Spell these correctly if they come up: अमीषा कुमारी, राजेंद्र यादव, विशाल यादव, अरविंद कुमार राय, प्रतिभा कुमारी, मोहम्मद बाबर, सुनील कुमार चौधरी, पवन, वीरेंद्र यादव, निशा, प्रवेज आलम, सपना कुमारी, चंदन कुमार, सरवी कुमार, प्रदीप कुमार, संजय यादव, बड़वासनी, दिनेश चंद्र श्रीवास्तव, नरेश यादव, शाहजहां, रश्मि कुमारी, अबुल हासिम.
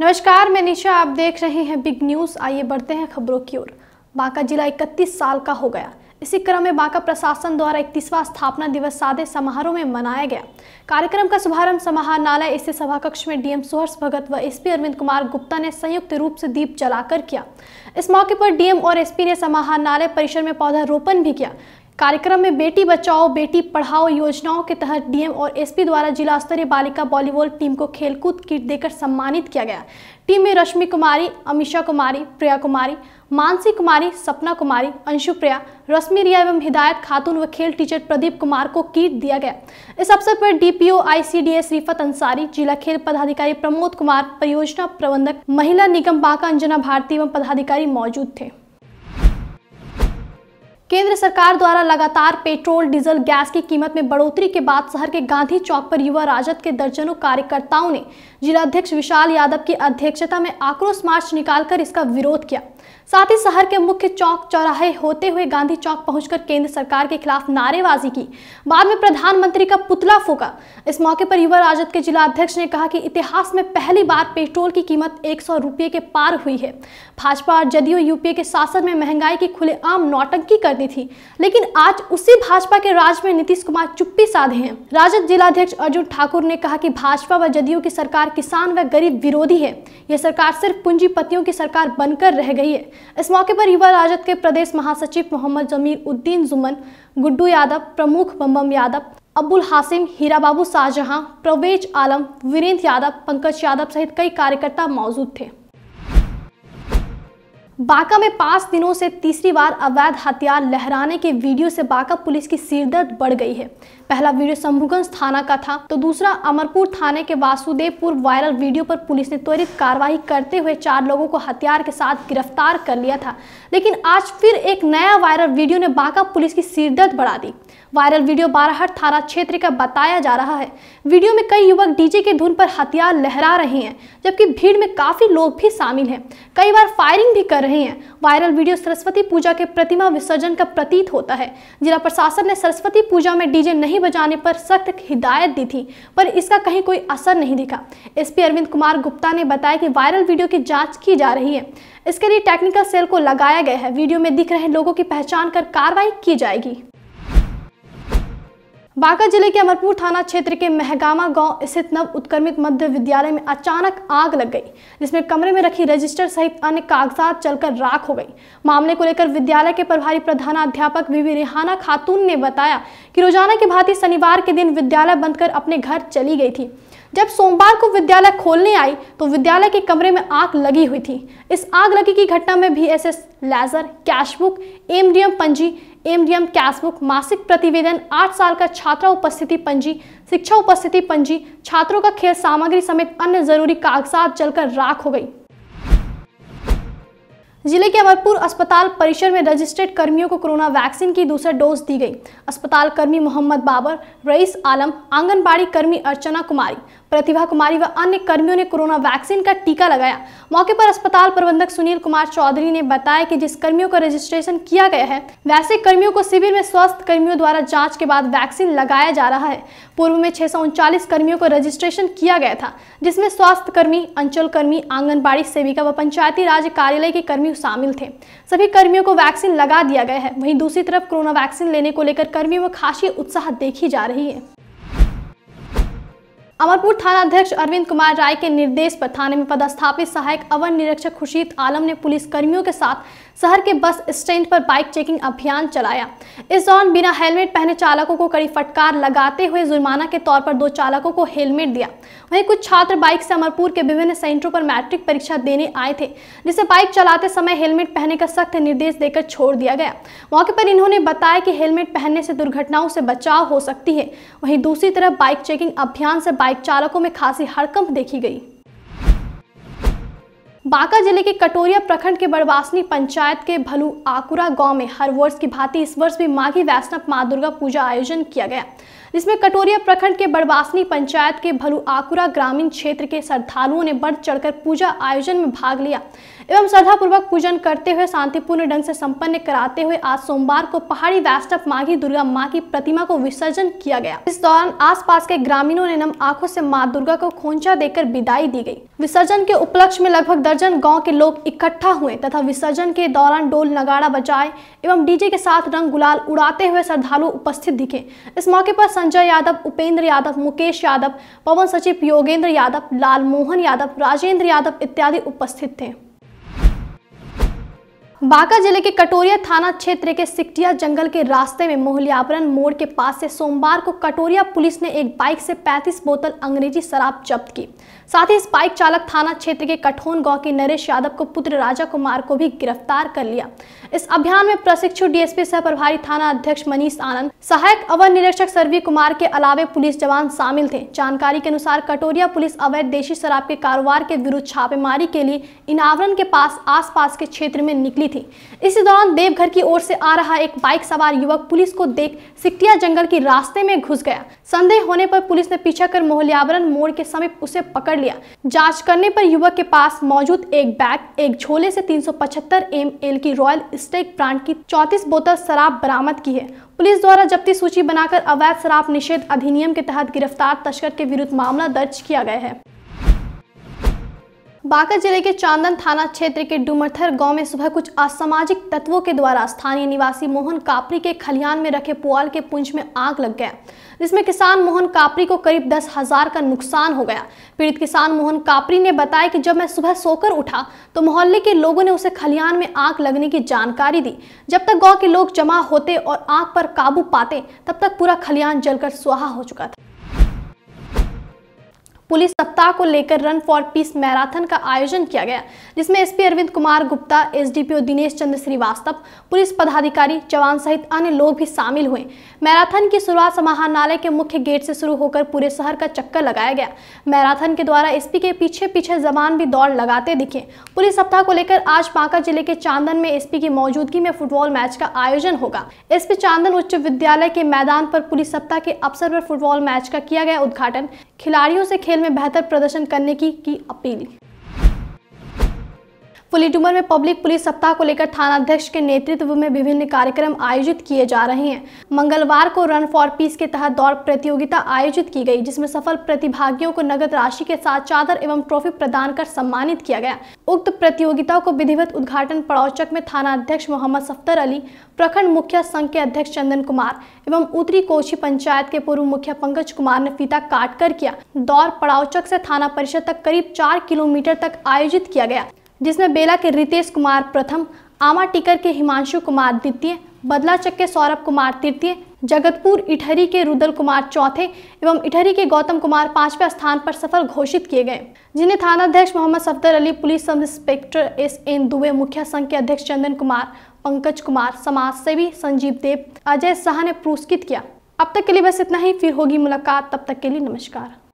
नमस्कार, मैं निशा, आप देख रहे हैं बिग न्यूज़। आइए बढ़ते हैं खबरों की ओर। बांका जिला 31 साल का हो गया। इसी क्रम में बांका प्रशासन द्वारा 31वां स्थापना दिवस सादे समारोह में मनाया गया। कार्यक्रम का शुभारंभ समाहरणालय स्थित सभाकक्ष में डीएम सुहर्ष भगत व एसपी अरविंद कुमार गुप्ता ने संयुक्त रूप से दीप जलाकर किया। इस मौके पर डीएम और एसपी ने समाहरणालय परिसर में पौधारोपण भी किया। कार्यक्रम में बेटी बचाओ बेटी पढ़ाओ योजनाओं के तहत डीएम और एसपी द्वारा जिला स्तरीय बालिका वॉलीबॉल टीम को खेलकूद किट देकर सम्मानित किया गया। टीम में रश्मि कुमारी, अमीषा कुमारी, प्रिया कुमारी, मानसी कुमारी, सपना कुमारी, अंशु प्रिया, रश्मि रिया एवं हिदायत खातून व खेल टीचर प्रदीप कुमार को किट दिया गया। इस अवसर पर डीपीओ आईसीडीएस रिफत अंसारी, जिला खेल पदाधिकारी प्रमोद कुमार, परियोजना प्रबंधक महिला निगम बांका अंजना भारती एवं पदाधिकारी मौजूद थे। केंद्र सरकार द्वारा लगातार पेट्रोल डीजल गैस की कीमत में बढ़ोतरी के बाद शहर के गांधी चौक पर युवा राजद के दर्जनों कार्यकर्ताओं ने जिलाध्यक्ष विशाल यादव की अध्यक्षता में आक्रोश मार्च निकालकर इसका विरोध किया। साथ ही शहर के मुख्य चौक चौराहे होते हुए गांधी चौक पहुंचकर केंद्र सरकार के खिलाफ नारेबाजी की, बाद में प्रधानमंत्री का पुतला फूंका। इस मौके पर युवा राजद के जिलाध्यक्ष ने कहा कि इतिहास में पहली बार पेट्रोल की कीमत 100 रुपये के पार हुई है। भाजपा और जदयू यूपीए के शासन में महंगाई की खुलेआम नौटंकी करती थी, लेकिन आज उसी भाजपा के राज में नीतीश कुमार चुप्पी साधे हैं। राजद जिलाध्यक्ष अर्जुन ठाकुर ने कहा कि भाजपा व जदयू की सरकार किसान व गरीब विरोधी है। यह सरकार सिर्फ पूंजीपतियों की सरकार बनकर रह गई है। इस मौके पर युवा राजद के प्रदेश महासचिव मोहम्मद जमीर उद्दीन जुमन, गुड्डू यादव, प्रमुख बम्बम यादव, अबुल हासिम, हीरा बाबू शाहजहां, प्रवेज आलम, वीरेंद्र यादव, पंकज यादव सहित कई कार्यकर्ता मौजूद थे। बांका में 5 दिनों से तीसरी बार अवैध हथियार लहराने के वीडियो से बांका पुलिस की सिरदर्द बढ़ गई है। पहला वीडियो शंभूगंज थाना का था तो दूसरा अमरपुर थाने के वासुदेवपुर वायरल वीडियो पर पुलिस ने त्वरित कार्रवाई करते हुए 4 लोगों को हथियार के साथ गिरफ्तार कर लिया था। लेकिन आज फिर एक नया वायरल वीडियो ने बांका पुलिस की सिरदर्द बढ़ा दी। वायरल वीडियो बाराहाट थाना क्षेत्र का बताया जा रहा है। वीडियो में कई युवक डीजे की धुन पर हथियार लहरा रहे हैं, जबकि भीड़ में काफी लोग भी शामिल हैं। कई बार फायरिंग भी कर रहे हैं। वायरल वीडियो सरस्वती पूजा के प्रतिमा विसर्जन का प्रतीत होता है। जिला प्रशासन ने सरस्वती पूजा में डीजे नहीं बजाने पर सख्त हिदायत दी थी, पर इसका कहीं कोई असर नहीं दिखा। एसपी अरविंद कुमार गुप्ता ने बताया कि वायरल वीडियो की जांच की जा रही है। इसके लिए टेक्निकल सेल को लगाया गया है। वीडियो में दिख रहे लोगों की पहचान कर कार्रवाई की जाएगी। बांका जिले के अमरपुर थाना क्षेत्र के महगामा गांव स्थित नव उत्क्रमित मध्य विद्यालय में अचानक आग लग गई, जिसमें कमरे में रखी रजिस्टर सहित अन्य कागजात जलकर राख हो गई। मामले को लेकर विद्यालय के प्रभारी प्रधानाध्यापक बीवी रेहाना खातून ने बताया कि रोजाना की भांति शनिवार के दिन विद्यालय बंद कर अपने घर चली गई थी। जब सोमवार को विद्यालय खोलने आई तो विद्यालय के कमरे में आग लगी हुई थी। इस आग लगी की घटना में VSS लेजर, कैशबुक, MDM पंजी, MDM कैशबुक, मासिक प्रतिवेदन, 8 साल का छात्रा उपस्थिति पंजी, शिक्षा उपस्थिति पंजी, छात्रों का खेल सामग्री समेत अन्य जरूरी कागजात जलकर राख हो गई। जिले के अमरपुर अस्पताल परिसर में रजिस्टर्ड कर्मियों को कोरोना वैक्सीन की दूसरी डोज दी गई। अस्पताल कर्मी मोहम्मद बाबर, रईस आलम, आंगनबाड़ी कर्मी अर्चना कुमारी, प्रतिभा कुमारी व अन्य कर्मियों ने कोरोना वैक्सीन का टीका लगाया। मौके पर अस्पताल प्रबंधक सुनील कुमार चौधरी ने बताया कि जिस कर्मियों का रजिस्ट्रेशन किया गया है, वैसे कर्मियों को शिविर में स्वस्थ कर्मियों द्वारा जांच के बाद वैक्सीन लगाया जा रहा है। पूर्व में 639 कर्मियों को रजिस्ट्रेशन किया गया था, जिसमें स्वास्थ्य कर्मी, अंचल कर्मी, आंगनबाड़ी सेविका व पंचायती राज कार्यालय के कर्मी शामिल थे। सभी कर्मियों को वैक्सीन लगा दिया गया है। वहीं दूसरी तरफ कोरोना वैक्सीन लेने को लेकर कर्मियों में खासी उत्साह देखी जा रही है। अमरपुर थाना अध्यक्ष अरविंद कुमार राय के निर्देश पर थाने में पदस्थापित सहायक अवर निरीक्षक खुर्शीद आलम ने पुलिस कर्मियों के साथ शहर के बस स्टैंड पर बाइक चेकिंग अभियान चलाया। इस दौरान बिना हेलमेट पहने चालकों को कड़ी फटकार लगाते हुए जुर्माना के तौर पर 2 चालकों को हेलमेट दिया। वहीं कुछ छात्र बाइक से अमरपुर के विभिन्न सेंटरों पर मैट्रिक परीक्षा देने आए थे, जिसे बाइक चलाते समय हेलमेट पहनने का सख्त निर्देश देकर छोड़ दिया गया। मौके पर इन्होंने बताया कि हेलमेट पहनने से दुर्घटनाओं से बचाव हो सकती है। वहीं दूसरी तरफ बाइक चेकिंग अभियान से बाइक चालकों में खासी हड़कंप देखी गई। बांका जिले के कटोरिया प्रखंड के बड़वासनी पंचायत के भलू आकुरा गांव में हर वर्ष की भांति इस वर्ष भी माघी वैष्णव माँ दुर्गा पूजा आयोजन किया गया, जिसमें कटोरिया प्रखंड के बड़वासनी पंचायत के भलू आकुरा ग्रामीण क्षेत्र के श्रद्धालुओं ने बढ़ चढ़कर पूजा आयोजन में भाग लिया। एवं श्रद्धापूर्वक पूजन करते हुए शांतिपूर्ण ढंग से संपन्न कराते हुए आज सोमवार को पहाड़ी वैष्णव माघी दुर्गा माँ की प्रतिमा को विसर्जन किया गया। इस दौरान आसपास के ग्रामीणों ने नम आंखों से माँ दुर्गा को खोंचा देकर विदाई दी गई। विसर्जन के उपलक्ष्य में लगभग दर्जन गाँव के लोग इकट्ठा हुए तथा विसर्जन के दौरान डोल नगाड़ा बजाए एवं डीजे के साथ रंग गुलाल उड़ाते हुए श्रद्धालु उपस्थित दिखे। इस मौके पर संजय यादव, उपेंद्र यादव, मुकेश यादव, पवन सचिव योगेंद्र यादव, लाल मोहन यादव, राजेंद्र यादव इत्यादि उपस्थित थे। बांका जिले के कटोरिया थाना क्षेत्र के सिक्टिया जंगल के रास्ते में मोहलियाबरन मोड़ के पास से सोमवार को कटोरिया पुलिस ने एक बाइक से 35 बोतल अंग्रेजी शराब जब्त की। साथ ही इस बाइक चालक थाना क्षेत्र के कठोन गांव के नरेश यादव को पुत्र राजा कुमार को भी गिरफ्तार कर लिया। इस अभियान में प्रशिक्षु डीएसपी सह प्रभारी थाना अध्यक्ष मनीष आनंद, सहायक अवर निरीक्षक सरवी कुमार के अलावे पुलिस जवान शामिल थे। जानकारी के अनुसार कटोरिया पुलिस अवैध देशी शराब के कारोबार के विरुद्ध छापेमारी के लिए इनावरण के आसपास के क्षेत्र में निकली थी। इसी दौरान देवघर की ओर से आ रहा एक बाइक सवार युवक पुलिस को देख सिक्टिया जंगल के रास्ते में घुस गया। संदेह होने पर पुलिस ने पीछा कर मोहलियाबरन मोड़ के समीप उसे पकड़ लिया। जांच करने पर युवक के पास मौजूद एक बैग, एक झोले से 375 ml की रॉयल स्टेक ब्रांड की 34 बोतल शराब बरामद की है। पुलिस द्वारा जब्ती सूची बनाकर अवैध शराब निषेध अधिनियम के तहत गिरफ्तार तस्कर के विरुद्ध मामला दर्ज किया गया है। बांका जिले के चांदन थाना क्षेत्र के डुमरथर गांव में सुबह कुछ असामाजिक तत्वों के द्वारा स्थानीय निवासी मोहन कापरी के खलिहान में रखे पुआल के पुंज में आग लग गया, जिसमें किसान मोहन कापरी को करीब 10,000 का नुकसान हो गया। पीड़ित किसान मोहन कापरी ने बताया कि जब मैं सुबह सोकर उठा तो मोहल्ले के लोगों ने उसे खलिहान में आग लगने की जानकारी दी। जब तक गाँव के लोग जमा होते और आग पर काबू पाते तब तक पूरा खलिहान जलकर स्वाहा हो चुका था। पुलिस सप्ताह को लेकर रन फॉर पीस मैराथन का आयोजन किया गया, जिसमें SP Arvind Kumar Gupta, SDPO दिनेश चंद्र श्रीवास्तव, police पदाधिकारी, जवान सहित अन्य लोग भी शामिल हुए। मैराथन की शुरुआत समाहरणालय के मुख्य गेट से शुरू होकर पूरे शहर का चक्कर लगाया गया। मैराथन के द्वारा एसपी के पीछे पीछे जवान भी दौड़ लगाते दिखे। पुलिस सप्ताह को लेकर आज बांका जिले के चांदन में एसपी की मौजूदगी में फुटबॉल मैच का आयोजन होगा। एसपी चांदन उच्च विद्यालय के मैदान पर पुलिस सप्ताह के अवसर पर फुटबॉल मैच का किया गया उद्घाटन। खिलाड़ियों से में बेहतर प्रदर्शन करने की अपील। फुलीडुमर में पब्लिक पुलिस सप्ताह को लेकर थानाध्यक्ष के नेतृत्व में विभिन्न कार्यक्रम आयोजित किए जा रहे हैं। मंगलवार को रन फॉर पीस के तहत दौड़ प्रतियोगिता आयोजित की गई, जिसमें सफल प्रतिभागियों को नगद राशि के साथ चादर एवं ट्रॉफी प्रदान कर सम्मानित किया गया। उक्त प्रतियोगिता को विधिवत उद्घाटन पड़ौचक में थानाध्यक्ष मोहम्मद सफ्तर अली, प्रखंड मुखिया संघ के अध्यक्ष चंदन कुमार एवं उत्तरी कोशी पंचायत के पूर्व मुखिया पंकज कुमार ने फीता काट कर किया। दौड़ पड़ौचक से थाना परिषद तक करीब 4 किलोमीटर तक आयोजित किया गया, जिसमें बेला के रितेश कुमार प्रथम, आमा टिकर के हिमांशु कुमार द्वितीय, बदलाचक के सौरभ कुमार तृतीय, जगतपुर इटहरी के रुद्र कुमार चौथे एवं इटहरी के गौतम कुमार पांचवें स्थान पर सफल घोषित किए गए, जिन्हें थानाध्यक्ष Mohammad Safdar Ali, police sub inspector SN Dubey, मुखिया संघ के अध्यक्ष चंदन कुमार, पंकज कुमार, समाज सेवी संजीव देव, अजय शाह ने पुरस्कृत किया। अब तक के लिए बस इतना ही, फिर होगी मुलाकात, तब तक के लिए नमस्कार।